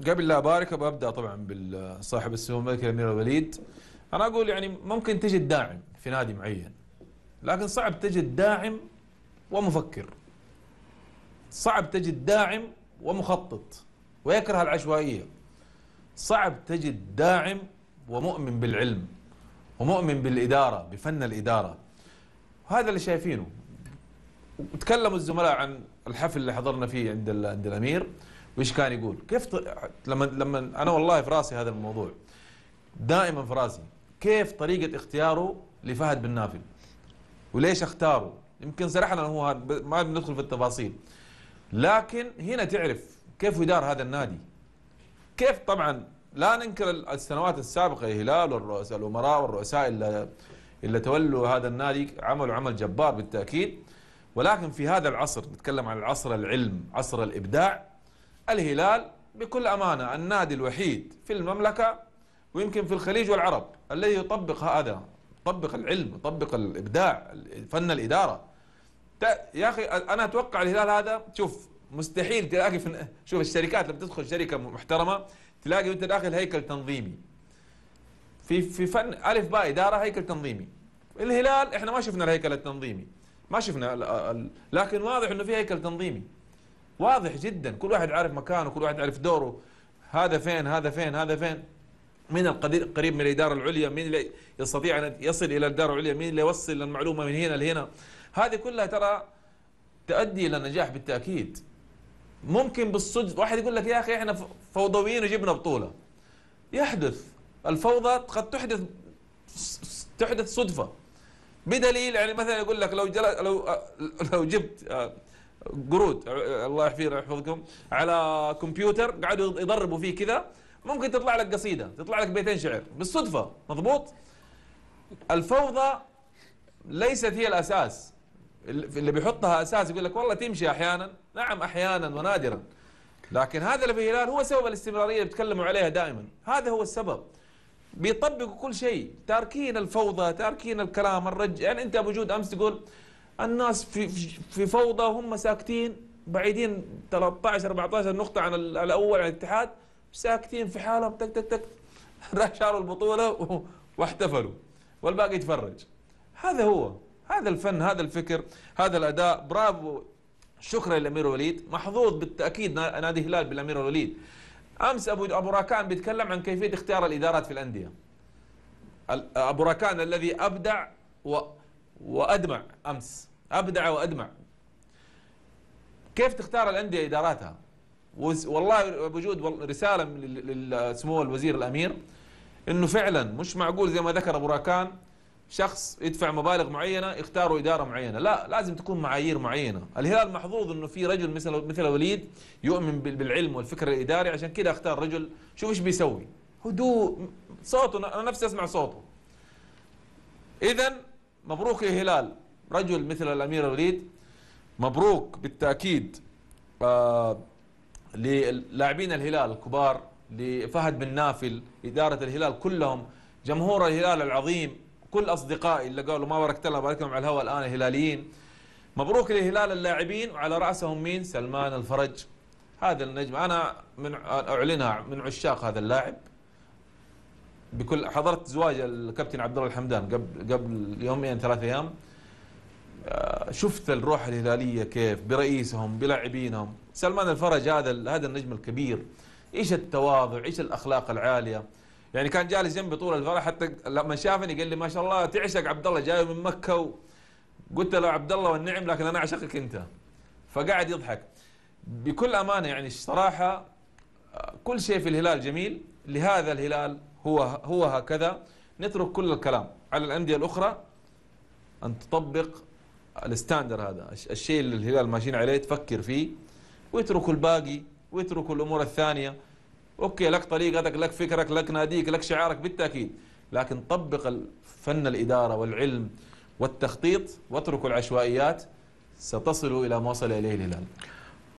قبل لا أبارك أبدأ طبعا بالصاحب السمو الملكي الأمير الوليد. أنا أقول يعني ممكن تجد داعم في نادي معين، لكن صعب تجد داعم ومفكر، صعب تجد داعم ومخطط ويكره العشوائية، صعب تجد داعم ومؤمن بالعلم ومؤمن بالإدارة بفن الإدارة. وهذا اللي شايفينه. وتكلموا الزملاء عن الحفل اللي حضرنا فيه عند الأمير، وإيش كان يقول؟ كيف لما أنا والله في راسي هذا الموضوع دائما في راسي، كيف طريقة اختياره لفهد بن نافل؟ وليش اختاره؟ يمكن سرحنا هو ما بندخل في التفاصيل، لكن هنا تعرف كيف يدار هذا النادي. كيف طبعا لا ننكر السنوات السابقة الهلال والرؤساء الأمراء والرؤساء اللي تولوا هذا النادي عملوا عمل جبار بالتأكيد، ولكن في هذا العصر نتكلم عن العصر العلم، عصر الإبداع. الهلال بكل أمانة النادي الوحيد في المملكة ويمكن في الخليج والعرب الذي يطبق هذا، يطبق العلم، يطبق الإبداع، فن الإدارة. يا أخي أنا أتوقع الهلال هذا، شوف مستحيل تلاقي في، شوف الشركات لما تدخل شركة محترمة تلاقي وأنت داخل هيكل تنظيمي. في فن ألف باء إدارة هيكل تنظيمي. الهلال إحنا ما شفنا الهيكل التنظيمي، ما شفنا لكن واضح إنه في هيكل تنظيمي. واضح جدا، كل واحد عارف مكانه، كل واحد عارف دوره، هذا فين هذا فين هذا فين، من القريب من الإدارة العليا، من اللي يستطيع أن يصل إلى الإدارة العليا، من اللي يوصل المعلومة من هنا لهنا. هذه كلها ترى تؤدي إلى النجاح بالتأكيد. ممكن بالصدفة واحد يقول لك يا أخي إحنا فوضويين وجبنا بطولة. يحدث الفوضى، قد تحدث صدفة، بدليل يعني مثلا يقول لك لو جبت قرود، الله يحفظكم، على كمبيوتر قعدوا يضربوا فيه كذا، ممكن تطلع لك قصيدة، تطلع لك بيتين شعر بالصدفة. مضبوط. الفوضى ليست هي الأساس، اللي بيحطها أساس يقول لك والله تمشي أحيانا، نعم أحيانا ونادرا، لكن هذا اللي في الهلال هو سبب الاستمرارية اللي بيتكلموا عليها دائما. هذا هو السبب، بيطبقوا كل شيء، تاركين الفوضى، تاركين الكلام الرج. يعني أنت أبو جود أمس تقول الناس في فوضى وهم ساكتين بعيدين 13 14 نقطة عن الأول، عن الاتحاد، ساكتين في حالهم، تك تك تك، راح شالوا البطولة واحتفلوا والباقي يتفرج. هذا هو، هذا الفن، هذا الفكر، هذا الأداء. برافو، شكرا للأمير الوليد. محظوظ بالتأكيد نادي الهلال بالأمير الوليد. أمس أبو راكان بيتكلم عن كيفية اختيار الإدارات في الأندية. أبو راكان الذي أبدع وأدمع أمس، أبدع وأدمع. كيف تختار الأندية إداراتها؟ والله بوجود رسالة لسمو الوزير الأمير إنه فعلا مش معقول زي ما ذكر أبو راكان شخص يدفع مبالغ معينة يختاروا إدارة معينة، لا، لازم تكون معايير معينة. الهلال محظوظ إنه في رجل مثل وليد يؤمن بالعلم والفكر الإداري، عشان كده اختار رجل. شوف إيش بيسوي، هدوء، صوته أنا نفسي أسمع صوته. إذا مبروك للهلال رجل مثل الأمير الوليد، مبروك بالتأكيد للاعبين الهلال الكبار، لفهد بن نافل، إدارة الهلال كلهم، جمهور الهلال العظيم، كل أصدقائي اللي قالوا ما باركت لهم باركهم على الهواء الآن الهلاليين. مبروك للهلال اللاعبين، وعلى رأسهم مين؟ سلمان الفرج، هذا النجم أنا من أعلنها من عشاق هذا اللاعب. بكل حضرت زواج الكابتن عبد الله الحمدان قبل يومين 3 أيام، شفت الروح الهلالية كيف برئيسهم بلاعبينهم. سلمان الفرج هذا النجم الكبير، ايش التواضع، ايش الأخلاق العالية. يعني كان جالس جنبي طول الفرح، حتى لما شافني قال لي ما شاء الله تعشق عبد الله، جاي من مكة. قلت له عبد الله والنعم، لكن أنا أعشقك أنت. فقاعد يضحك. بكل أمانة يعني الصراحة كل شيء في الهلال جميل، لهذا الهلال هو هكذا. نترك كل الكلام على الأندية الأخرى، أن تطبق الستاندر هذا، الشيء اللي الهلال ماشيين عليه تفكر فيه، ويتركوا الباقي، ويتركوا الأمور الثانية. اوكي، لك طريقتك، لك فكرك، لك ناديك، لك شعارك بالتاكيد، لكن طبق فن الاداره والعلم والتخطيط، واتركوا العشوائيات، ستصلوا الى ما وصل اليه الهلال.